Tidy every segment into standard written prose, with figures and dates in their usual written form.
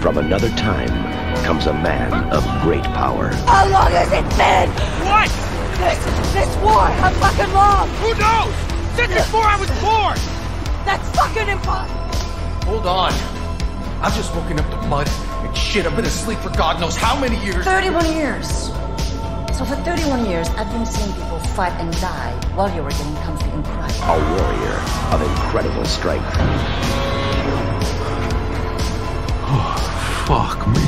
From another time comes a man of great power. How long has it been? What? This war, how fucking long? Who knows? Since before I was born! That's fucking impossible! Hold on. I've just woken up to mud and shit. I've been asleep for God knows how many years. 31 years. So for 31 years, I've been seeing people fight and die while you were getting comfy and crying. A warrior of incredible strength. Oh, fuck me.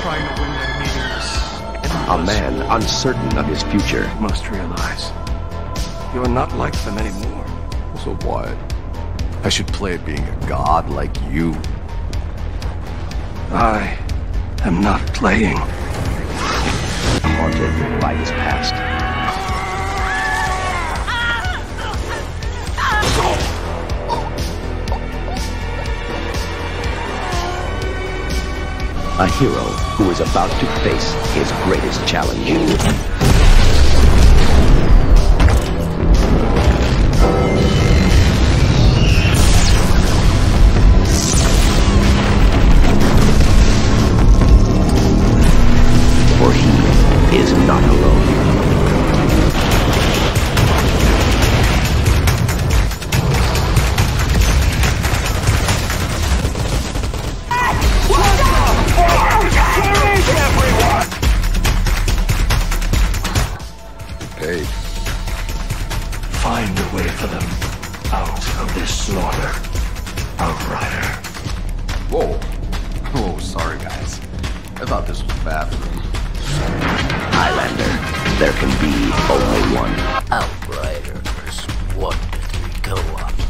Trying to win that meeting. A man uncertain of his future. You must realize, you are not like them anymore. So what? I should play at being a god like you. I'm not playing. Haunted by his past. A hero who is about to face his greatest challenge. Is not alone. Everyone! Hey. Find a way for them out of this slaughter, Outrider. Whoa. Oh, sorry guys. I thought this was a bathroom. Highlander, there can be only one. Outriders, what did we go up?